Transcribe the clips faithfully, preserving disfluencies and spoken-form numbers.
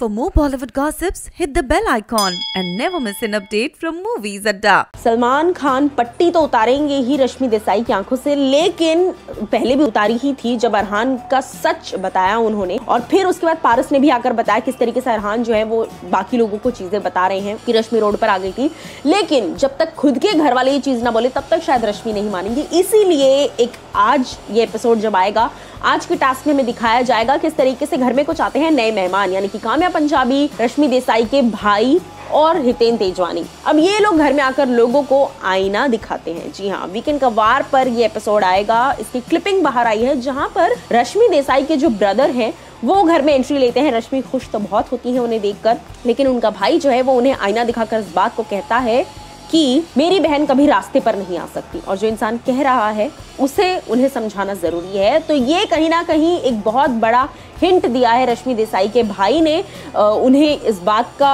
For more Bollywood gossips, hit the bell icon and never miss an update from Movies Adda. Salman Khan पट्टी तो उतारेंगे ही रश्मि देसाई की आंखों से, लेकिन पहले भी उतारी ही थी जब अरहान का सच बताया उन्होंने, और फिर उसके बाद पारस ने भी आकर बताया किस तरीके से अरहान जो है वो बाकी लोगों को चीजें बता रहे हैं कि रश्मि रोड पर आ गई थी। लेकिन जब तक खुद के घर वाले ये चीज ना बोले तब तक शायद रश्मि नहीं मानेंगी। इसीलिए एक आज ये एपिसोड जब आएगा, आज के टास्क में दिखाया जाएगा किस तरीके से घर में कुछ आते हैं नए मेहमान, यानी कि काम्या पंजाबी, रश्मि देसाई के भाई और हितेन तेजवानी। अब ये लोग घर में आकर लोगों को आईना दिखाते हैं। जी हाँ, वीकेंड का वार पर ये एपिसोड आएगा। इसकी क्लिपिंग बाहर आई है जहां पर रश्मि देसाई के जो ब्रदर हैं वो घर में एंट्री लेते हैं। रश्मि खुश तो बहुत होती है उन्हें देखकर, लेकिन उनका भाई जो है वो उन्हें आईना दिखाकर इस बात को कहता है कि मेरी बहन कभी रास्ते पर नहीं आ सकती, और जो इंसान कह रहा है उसे उन्हें समझाना ज़रूरी है। तो ये कहीं ना कहीं एक बहुत बड़ा हिंट दिया है रश्मि देसाई के भाई ने, उन्हें इस बात का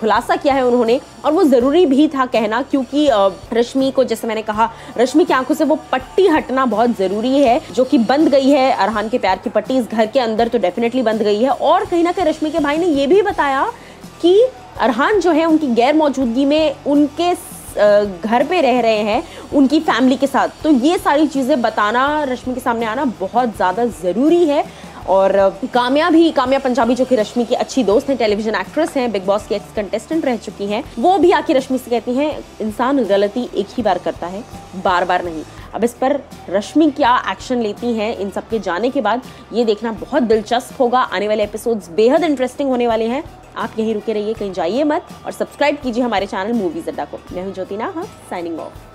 खुलासा किया है उन्होंने, और वो ज़रूरी भी था कहना, क्योंकि रश्मि को, जैसे मैंने कहा, रश्मि की आंखों से वो पट्टी हटना बहुत ज़रूरी है जो कि बंध गई है। अरहान के प्यार की पट्टी इस घर के अंदर तो डेफिनेटली बंध गई है। और कहीं ना कहीं रश्मि के भाई ने ये भी बताया कि अरहान जो है उनकी गैर मौजूदगी में उनके घर पे रह रहे हैं उनकी फैमिली के साथ। तो ये सारी चीज़ें बताना, रश्मि के सामने आना बहुत ज़्यादा ज़रूरी है। और काम्या भी, काम्या पंजाबी जो कि रश्मि की अच्छी दोस्त हैं, टेलीविजन एक्ट्रेस हैं, बिग बॉस की एक्स कंटेस्टेंट रह चुकी हैं, वो भी आके रश्मि से कहती हैं इंसान गलती एक ही बार करता है, बार बार नहीं। अब इस पर रश्मि क्या एक्शन लेती हैं इन सब के जाने के बाद, ये देखना बहुत दिलचस्प होगा। आने वाले एपिसोड्स बेहद इंटरेस्टिंग होने वाले हैं। आप यहीं रुके रहिए, कहीं जाइए मत, और सब्सक्राइब कीजिए हमारे चैनल मूवीज अड्डा को। मैं हूं ज्योतिना, हाँ, साइनिंग ऑफ।